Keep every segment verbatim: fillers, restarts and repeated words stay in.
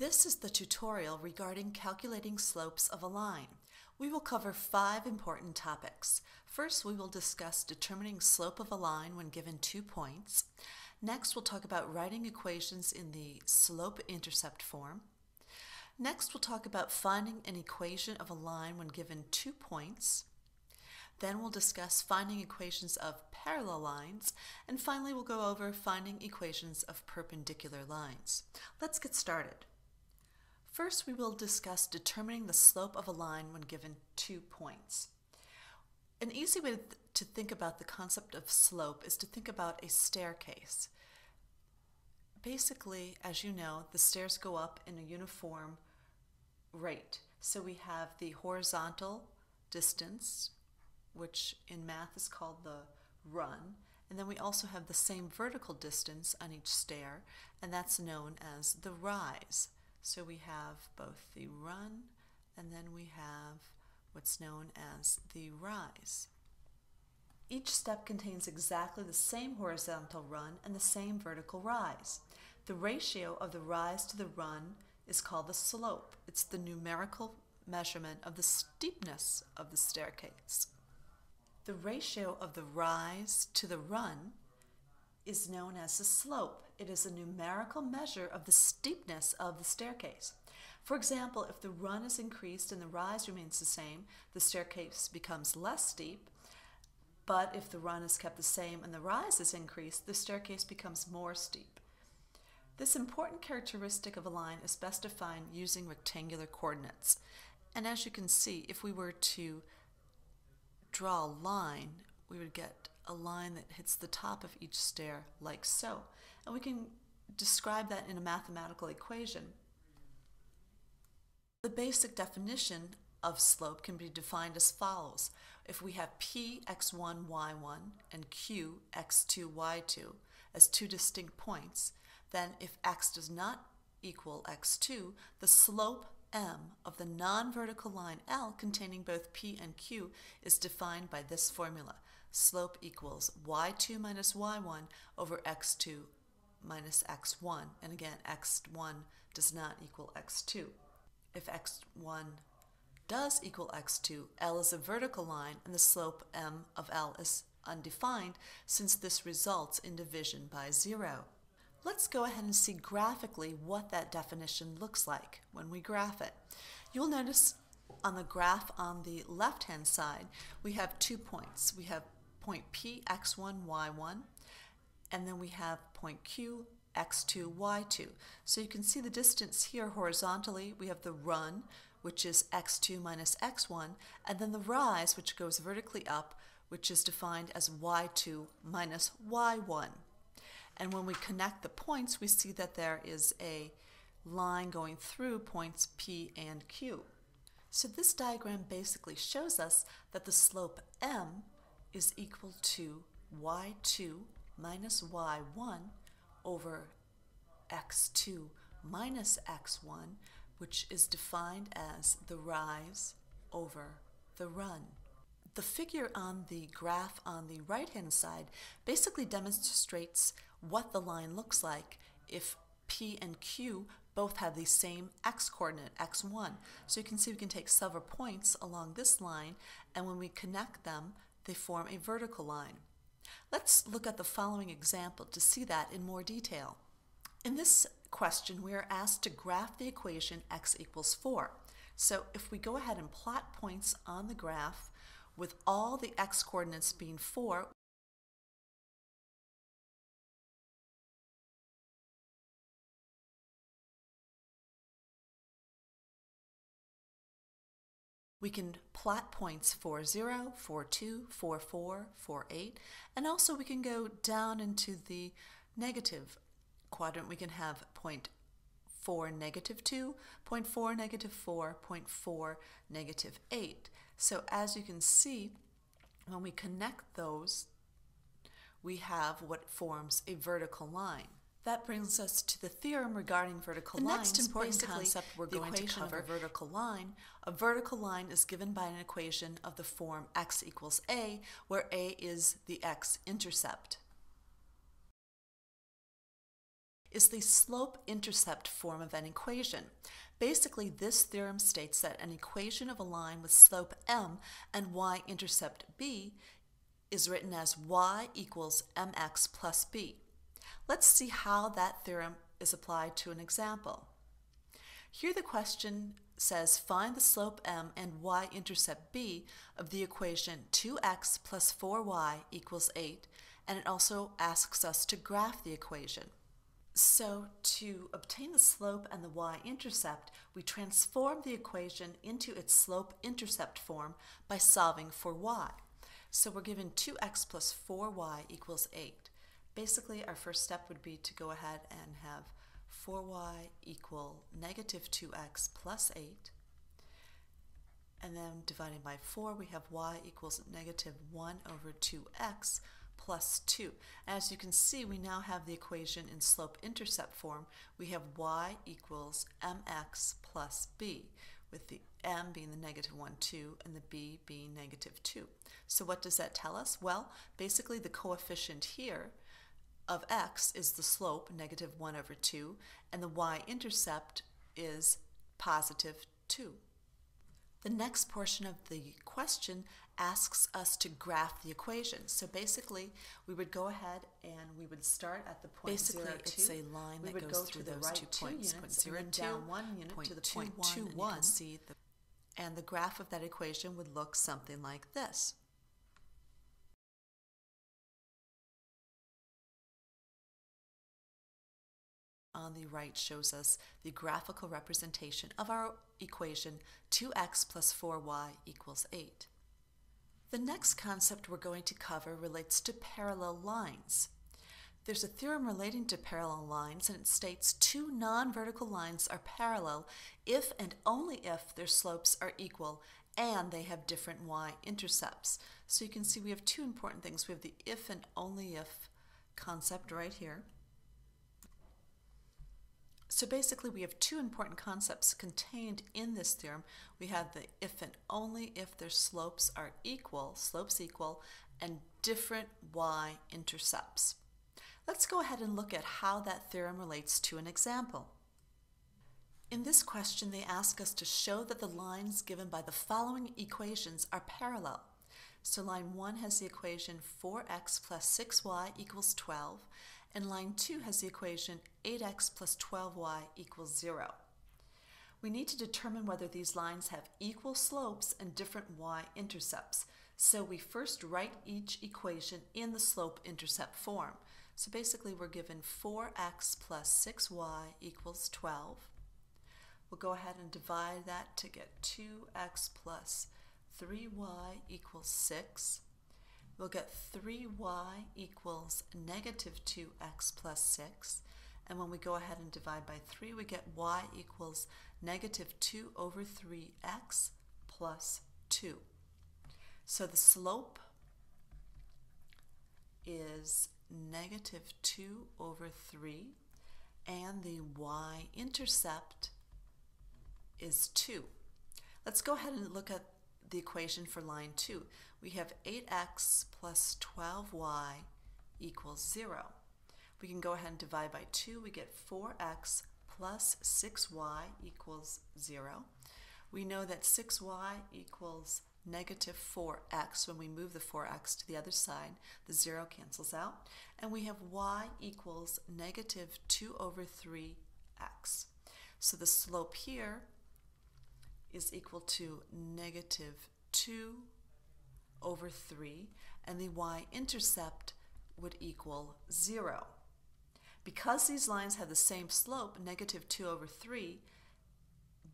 This is the tutorial regarding calculating slopes of a line. We will cover five important topics. First, we will discuss determining slope of a line when given two points. Next, we'll talk about writing equations in the slope-intercept form. Next, we'll talk about finding an equation of a line when given two points. Then we'll discuss finding equations of parallel lines, and finally we'll go over finding equations of perpendicular lines. Let's get started. First, we will discuss determining the slope of a line when given two points. An easy way to think about the concept of slope is to think about a staircase. Basically, as you know, the stairs go up in a uniform rate. So we have the horizontal distance, which in math is called the run, and then we also have the same vertical distance on each stair, and that's known as the rise. So we have both the run and then we have what's known as the rise. Each step contains exactly the same horizontal run and the same vertical rise. The ratio of the rise to the run is called the slope. It's the numerical measurement of the steepness of the staircase. The ratio of the rise to the run is known as the slope. It is a numerical measure of the steepness of the staircase. For example, if the run is increased and the rise remains the same, the staircase becomes less steep. But if the run is kept the same and the rise is increased, the staircase becomes more steep. This important characteristic of a line is best defined using rectangular coordinates. And as you can see, if we were to draw a line, we would get a line that hits the top of each stair like so. And we can describe that in a mathematical equation. The basic definition of slope can be defined as follows. If we have P x one, y one and Q x two, y two as two distinct points, then if x does not equal x two, the slope m of the non-vertical line L containing both P and Q is defined by this formula. Slope equals y two minus y one over x two minus x one, and again x one does not equal x two. If x one does equal x two, L is a vertical line and the slope m of L is undefined since this results in division by zero. Let's go ahead and see graphically what that definition looks like when we graph it. You'll notice on the graph on the left-hand side, we have two points. We have point P, x one, y one, and then we have point Q, x two, y two. So you can see the distance here horizontally. We have the run, which is x two minus x one, and then the rise, which goes vertically up, which is defined as y two minus y one. And when we connect the points, we see that there is a line going through points P and Q. So this diagram basically shows us that the slope m is equal to y two minus y one over x two minus x one, which is defined as the rise over the run. The figure on the graph on the right-hand side basically demonstrates what the line looks like if P and Q both have the same x-coordinate, x one. So you can see we can take several points along this line, and when we connect them, they form a vertical line. Let's look at the following example to see that in more detail. In this question, we are asked to graph the equation x equals four. So if we go ahead and plot points on the graph with all the x-coordinates being four, we can plot points four zero, four two, four four, four eight, and also we can go down into the negative quadrant. We can have zero point four, negative two, zero point four, negative four, zero point four, negative eight. So as you can see, when we connect those, we have what forms a vertical line. That brings us to the theorem regarding vertical lines. The next important concept we're going to cover is the equation of a vertical line. A vertical line is given by an equation of the form x equals a, where a is the x-intercept. is the slope-intercept form of an equation. Basically, this theorem states that an equation of a line with slope m and y-intercept b is written as y equals mx plus b. Let's see how that theorem is applied to an example. Here the question says find the slope m and y-intercept b of the equation two x plus four y equals eight, and it also asks us to graph the equation. So to obtain the slope and the y-intercept, we transform the equation into its slope-intercept form by solving for y. So we're given two x plus four y equals eight. Basically, our first step would be to go ahead and have four y equal negative two x plus eight. And then divided by four, we have y equals negative one over two x plus two. As you can see, we now have the equation in slope-intercept form. We have y equals mx plus b, with the m being the negative one, two, and the b being negative two. So what does that tell us? Well, basically the coefficient here of x is the slope, negative one over two, and the y-intercept is positive two. The next portion of the question asks us to graph the equation. So basically, we would go ahead and we would start at the point basically, zero two. Basically, it's a line that goes go through those right two points, point zero and two, down one unit point to the point two one. And, see the and the graph of that equation would look something like this. On the right shows us the graphical representation of our equation two x plus four y equals eight. The next concept we're going to cover relates to parallel lines. There's a theorem relating to parallel lines, and it states two non-vertical lines are parallel if and only if their slopes are equal and they have different y-intercepts. So you can see we have two important things. We have the if and only if concept right here. So basically, we have two important concepts contained in this theorem. We have the if and only if their slopes are equal, slopes equal, and different y-intercepts. Let's go ahead and look at how that theorem relates to an example. In this question, they ask us to show that the lines given by the following equations are parallel. So line one has the equation four x plus six y equals twelve. And line two has the equation eight x plus twelve y equals zero. We need to determine whether these lines have equal slopes and different y-intercepts. So we first write each equation in the slope-intercept form. So basically we're given four x plus six y equals twelve. We'll go ahead and divide that to get two x plus three y equals six. We'll get three y equals negative two x plus six. And when we go ahead and divide by three, we get y equals negative two over three x plus two. So the slope is negative two over three, and the y-intercept is two. Let's go ahead and look at the equation for line two. We have eight x plus twelve y equals zero. We can go ahead and divide by two. We get four x plus six y equals zero. We know that six y equals negative four x. When we move the four x to the other side, the zero cancels out. And we have y equals negative two over three x. So the slope here is equal to negative two over three, and the y-intercept would equal zero. Because these lines have the same slope, negative two over three,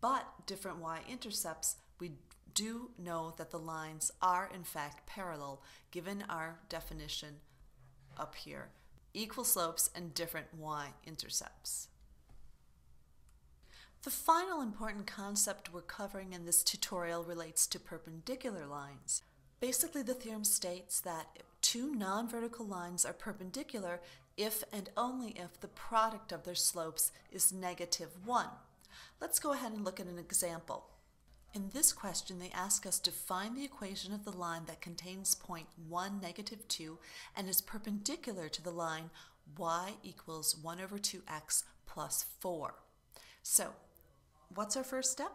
but different y-intercepts, we do know that the lines are in fact parallel, given our definition up here. Equal slopes and different y-intercepts. The final important concept we're covering in this tutorial relates to perpendicular lines. Basically, the theorem states that two non-vertical lines are perpendicular if and only if the product of their slopes is negative one. Let's go ahead and look at an example. In this question, they ask us to find the equation of the line that contains point one, negative two, and is perpendicular to the line y equals one over two x plus four. So what's our first step?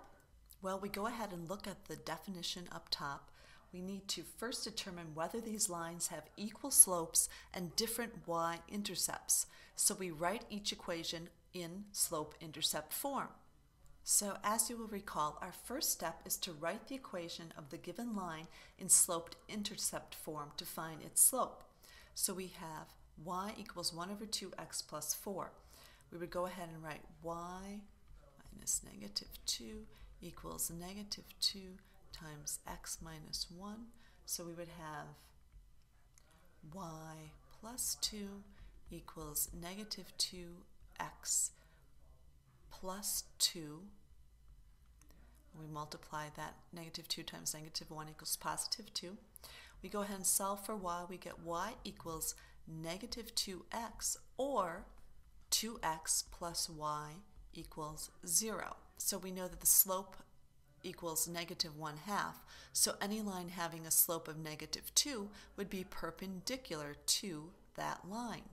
Well, we go ahead and look at the definition up top. We need to first determine whether these lines have equal slopes and different y-intercepts. So we write each equation in slope-intercept form. So as you will recall, our first step is to write the equation of the given line in sloped-intercept form to find its slope. So we have y equals one over two x plus four. We would go ahead and write y minus negative two equals negative two times x minus one. So we would have y plus two equals negative two x plus two. We multiply that negative two times negative one equals positive two. We go ahead and solve for y. We get y equals negative two x, or two x plus y equals zero. So we know that the slope equals negative one half. So any line having a slope of negative two would be perpendicular to that line.